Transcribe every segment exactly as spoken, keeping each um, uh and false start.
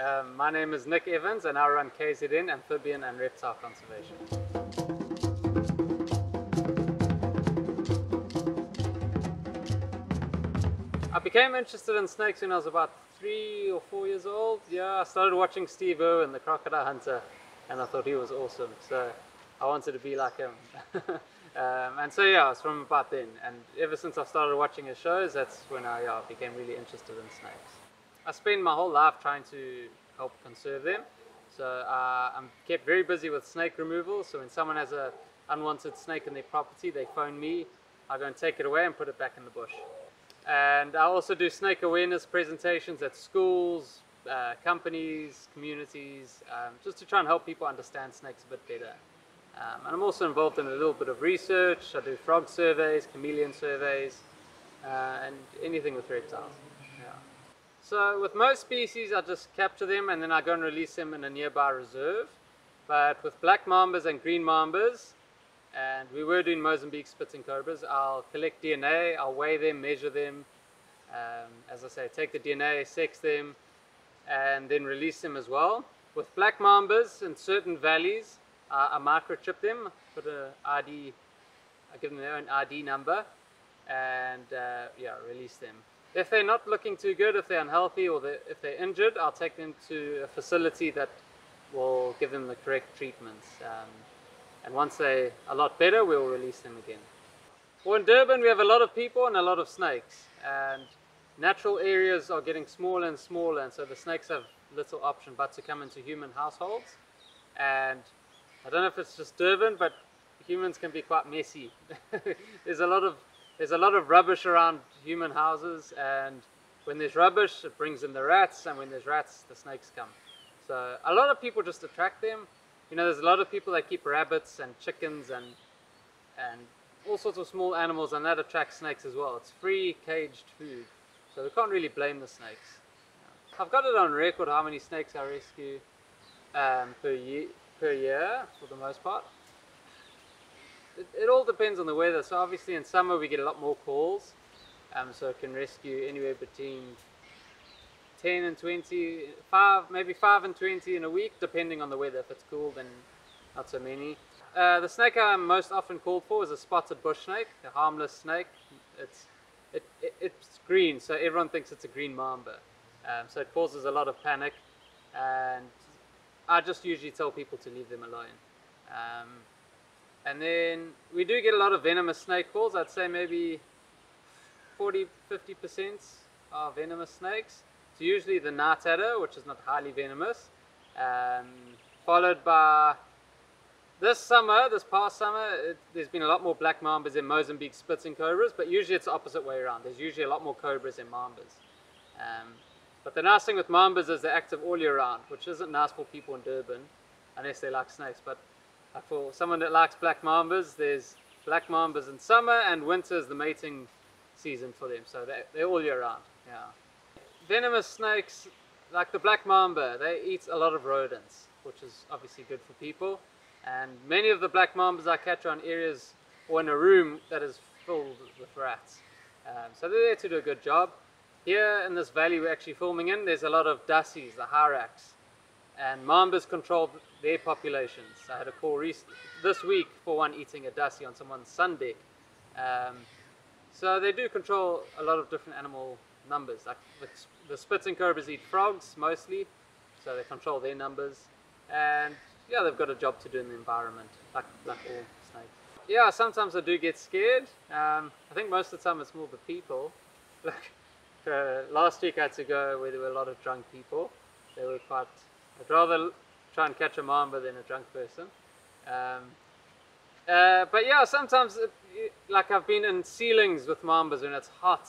Um, my name is Nick Evans and I run K Z N Amphibian and Reptile Conservation. I became interested in snakes when I was about three or four years old. Yeah, I started watching Steve Irwin, the Crocodile Hunter, and I thought he was awesome. So I wanted to be like him. um, and so yeah, it's from about then. And ever since I started watching his shows, that's when I yeah, became really interested in snakes. I spend my whole life trying to help conserve them, so uh, I'm kept very busy with snake removal. So when someone has an unwanted snake in their property, they phone me, I go and take it away and put it back in the bush. And I also do snake awareness presentations at schools, uh, companies, communities, um, just to try and help people understand snakes a bit better. Um, and I'm also involved in a little bit of research. I do frog surveys, chameleon surveys, uh, and anything with reptiles. Yeah. So with most species I just capture them and then I go and release them in a nearby reserve. But with black mambas and green mambas, and we were doing Mozambique spitting cobras, I'll collect D N A, I'll weigh them, measure them, um, as I say, take the D N A, sex them, and then release them as well. With black mambas in certain valleys, uh, I microchip them, put an I D, I give them their own I D number, and uh, yeah, release them. If they're not looking too good, if they're unhealthy or they're, if they're injured, I'll take them to a facility that will give them the correct treatments. Um, and once they're a lot better, we'll release them again. Well, in Durban, we have a lot of people and a lot of snakes. And natural areas are getting smaller and smaller, and so the snakes have little option but to come into human households. And I don't know if it's just Durban, but humans can be quite messy. There's a lot of There's a lot of rubbish around human houses, and when there's rubbish it brings in the rats, and when there's rats the snakes come. So a lot of people just attract them. You know, there's a lot of people that keep rabbits and chickens and and all sorts of small animals, and that attracts snakes as well. It's free caged food, so we can't really blame the snakes. I've got it on record how many snakes I rescue um, per year, per year for the most part. It, it all depends on the weather. So obviously in summer we get a lot more calls, um, so it can rescue anywhere between ten and twenty, five, maybe five and twenty in a week, depending on the weather. If it's cool, then not so many. Uh, the snake I'm most often called for is a spotted bush snake, a harmless snake. It's, it, it, it's green, so everyone thinks it's a green mamba, um, so it causes a lot of panic, and I just usually tell people to leave them alone. Um, And then we do get a lot of venomous snake calls. I'd say maybe forty, fifty percent are venomous snakes. So usually the night adder, which is not highly venomous, um, followed by this summer, this past summer, it, there's been a lot more black mambas and Mozambique spitting cobras, but usually it's the opposite way around. There's usually a lot more cobras than mambas. Um, but the nice thing with mambas is they're active all year round, which isn't nice for people in Durban, unless they like snakes. But for someone that likes black mambas, there's black mambas in summer, and winter is the mating season for them, so they're, they're all year round. Yeah. Venomous snakes, like the black mamba, they eat a lot of rodents, which is obviously good for people. And many of the black mambas I catch are in areas or in a room that is filled with rats. Um, so they're there to do a good job. Here in this valley we're actually filming in, there's a lot of dussies, the hyrax, and mambas control their populations. I had a call recently, this week, for one eating a dussie on someone's sun deck. Um, so they do control a lot of different animal numbers. Like the, the spitting cobras eat frogs mostly, so they control their numbers. And yeah, they've got a job to do in the environment, like, like all snakes. Yeah, sometimes I do get scared. Um, I think most of the time it's more the people. Like uh, last week I had to go where there were a lot of drunk people. They were quite. I'd rather try and catch a mamba than a drunk person. Um, uh, but yeah, sometimes, it, it, like I've been in ceilings with mambas when it's hot,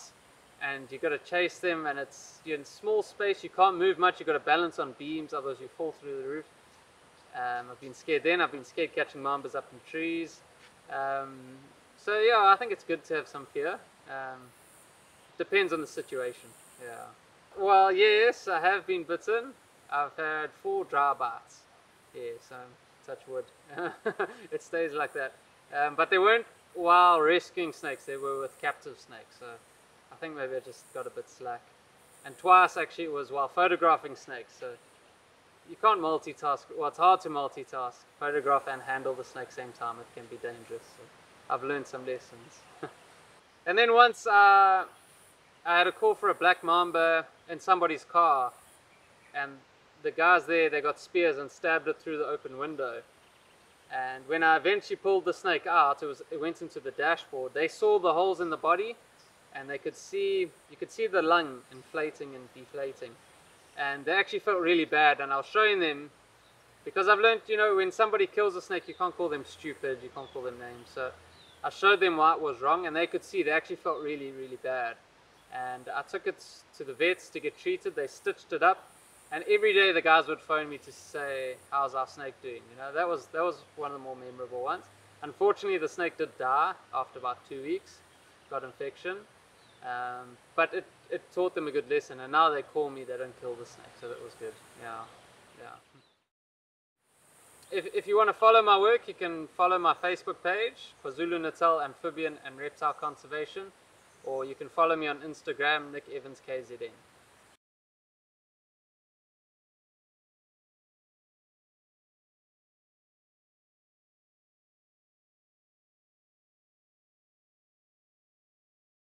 and you've got to chase them, and it's, you're in small space, you can't move much, you've got to balance on beams, otherwise you fall through the roof. Um, I've been scared then, I've been scared catching mambas up in trees. Um, so yeah, I think it's good to have some fear. Um, depends on the situation, yeah. Well, yes, I have been bitten. I've had four dry bites. Yeah, so touch wood. It stays like that. Um, but they weren't while rescuing snakes, they were with captive snakes. So I think maybe I just got a bit slack. And twice actually it was while photographing snakes. So you can't multitask. Well, it's hard to multitask, photograph and handle the snake same time. It can be dangerous. So I've learned some lessons. And then once uh, I had a call for a black mamba in somebody's car, and the guys there, they got spears and stabbed it through the open window. And when I eventually pulled the snake out, it was it went into the dashboard. They saw the holes in the body, and they could see you could see the lung inflating and deflating. And they actually felt really bad, and I was showing them, because I've learned, you know, when somebody kills a snake, you can't call them stupid, you can't call them names. So I showed them what was wrong, and they could see they actually felt really, really bad. And I took it to the vets to get treated. They stitched it up, and every day the guys would phone me to say, how's our snake doing? You know, that was, that was one of the more memorable ones. Unfortunately, the snake did die after about two weeks, got infection. Um, but it, it taught them a good lesson, and now they call me, they don't kill the snake, so that was good. Yeah, yeah. If, if you want to follow my work, you can follow my Facebook page, KwaZulu-Natal Amphibian and Reptile Conservation, or you can follow me on Instagram, Nick Evans K Z N.